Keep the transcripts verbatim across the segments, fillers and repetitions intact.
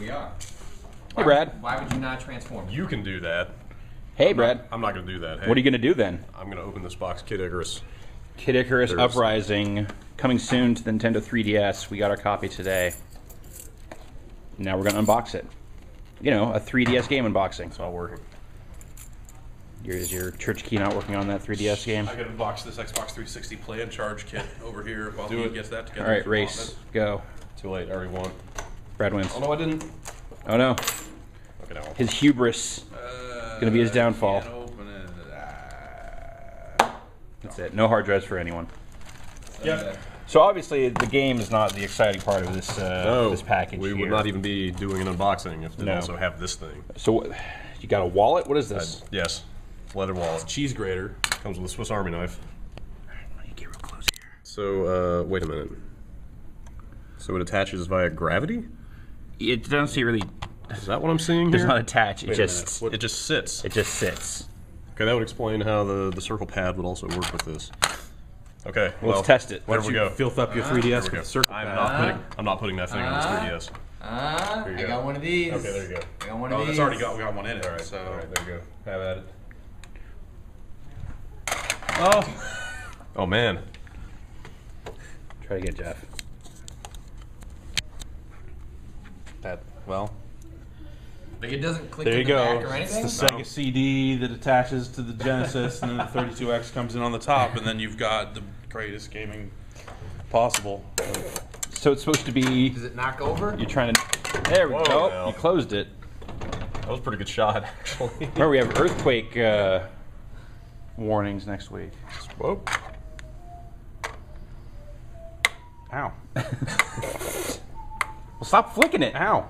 we are. Why, hey, Brad. Why would you not transform? You can do that. Hey, I'm Brad. Not, I'm not going to do that. Hey, what are you going to do then? I'm going to open this box. Kid Icarus. Kid Icarus There's... Uprising. Coming soon to the Nintendo three D S. We got our copy today. Now we're going to unbox it. You know, a three D S game unboxing. It's not working. Your, is your church key not working on that three D S game? I got to unbox this Xbox three sixty Play and Charge kit over here while he gets that together. All right, race. Go. Too late. I already won. Brad wins. Oh, no, I didn't. Oh, no. Okay, now. His hubris uh, going to be his downfall. Can't open it. Uh, That's no. it. No hard drives for anyone. Yeah. So obviously the game is not the exciting part of this uh, no, this package. We here. would not even be doing an unboxing if they no. also have this thing. So you got a wallet? What is this? Uh, yes, leather wallet. Cheese grater. Comes with a Swiss Army knife. All right, let me get real close here. So uh, wait a minute. So it attaches via gravity? It doesn't see really. Is that what I'm seeing? It does not attach. It just it just sits. It just sits. Okay, that would explain how the the circle pad would also work with this. Okay, well, let's test it. There we go. Filth up your three D S with a circle. I'm not putting. I'm not putting that thing on this three D S. Ah, I got one of these. Okay, there you go. I got one of these. Oh, it's already got. We got one in it. All right, so all right, there you go. Have at it. Oh, oh man. Try to get Jeff. That well. Like it doesn't click there you go. Back or anything? It's the Sega C D that attaches to the Genesis, and then the thirty-two X comes in on the top, and then you've got the greatest gaming possible. So it's supposed to be... Does it knock over? You're trying to... There we Whoa, go. Now. You closed it. That was a pretty good shot, actually. Remember, we have earthquake uh, warnings next week. Whoa. Ow. Well, stop flicking it. Ow.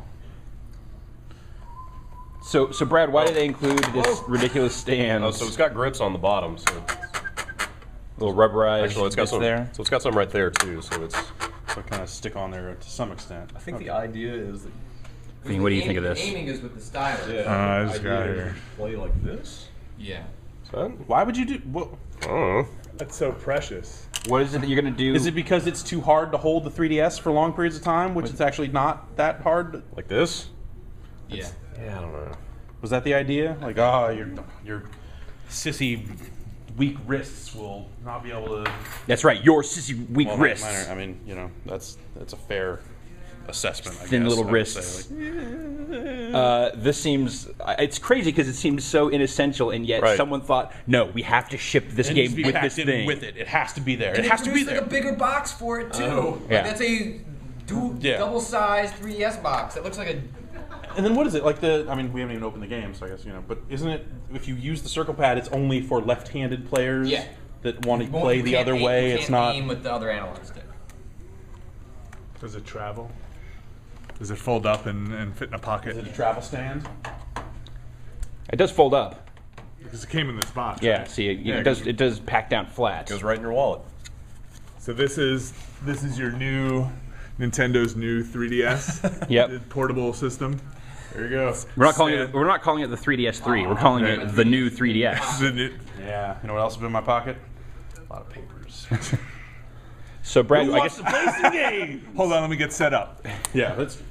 So, so Brad, why oh. did they include this oh. ridiculous stand? Oh, so it's got grips on the bottom, so a little rubberized. Actually, it's got some there. So it's got some right there too. So it's so kind of stick on there to some extent. I think okay. the idea is that. I mean, what do you aim, think of this? Aiming is with the stylus. Yeah. Uh, the this guy here. Play like this. Yeah. So why would you do? Well, I don't know. That's so precious. What is it that you're gonna do? Is it because it's too hard to hold the three D S for long periods of time, which what? It's actually not that hard? Like this. Yeah. It's, Yeah, I don't know. Was that the idea? Like, oh, your your sissy weak wrists will not be able to. That's right, your sissy weak well, wrists. Minor, I mean, you know, that's that's a fair assessment. I Thin guess, little I wrists. Like, yeah. uh, this seems it's crazy because it seems so inessential, and yet right. someone thought, no, we have to ship this it game with this thing. With it, it has to be there. It, it has to be there. Like a bigger box for it too. Oh, yeah. Like that's a yeah. double-sized three D S box. That looks like a. And then what is it like the? I mean, we haven't even opened the game, so I guess you know. But isn't it if you use the circle pad, it's only for left-handed players yeah. that want to play the other aim, way. It's not aim with the other analog stick. Does it travel? Does it fold up and, and fit in a pocket? Is it a travel stand? It does fold up because it came in this box. Yeah, right? see, it, yeah, it does. It does pack down flat. Goes right in your wallet. So this is this is your new Nintendo's new three D S. Yep. Portable system. There you go. We're not calling Stand. it. We're not calling it the three D S three. We're calling yeah. it the new three D S. The new. Yeah. You know what else is in my pocket? A lot of papers. So Brad, Who I wants guess. To play some games? Hold on, let me get set up. Yeah. Let's.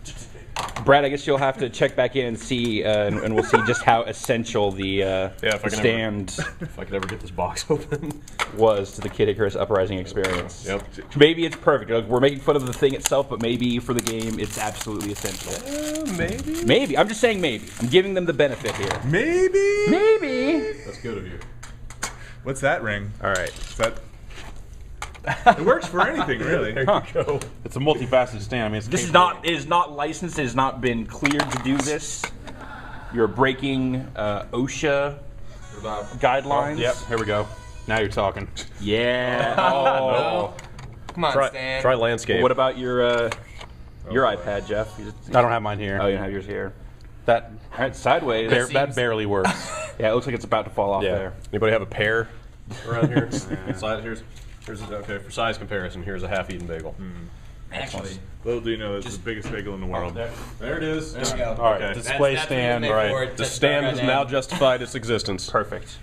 Brad, I guess you'll have to check back in and see, uh, and, and we'll see just how essential the, uh, yeah, if the I can stand. Ever, if I could ever get this box open, was to the Kid Icarus Uprising experience. Yep. Maybe it's perfect. Like, we're making fun of the thing itself, but maybe for the game, it's absolutely essential. Uh, maybe. Maybe. I'm just saying maybe. I'm giving them the benefit here. Maybe. Maybe. That's good of you. What's that ring? All right. Is that. It works for anything, really. There huh. you go. It's a multifaceted stand. I mean, it's this is not it is not licensed. It has not been cleared to do this. You're breaking uh, OSHA guidelines. Oh, yep. Here we go. Now you're talking. Yeah. Oh. No. Come on, try, Stan. Try landscape. Well, what about your uh, your oh, iPad, boy. Jeff? You just, you I don't have mine here. Oh, you don't have yours here. That that's sideways. That, that barely works. Yeah, it looks like it's about to fall off yeah. there. Anybody have a pear around here? Yeah. Slide here's. Here's a, okay, for size comparison, here's a half-eaten bagel. Mm. Actually, little do you know, it's the biggest bagel in the world. There, there it is. There we go. All right, okay. Display that's, that's stand. All right, the stand has now justified its existence. Perfect.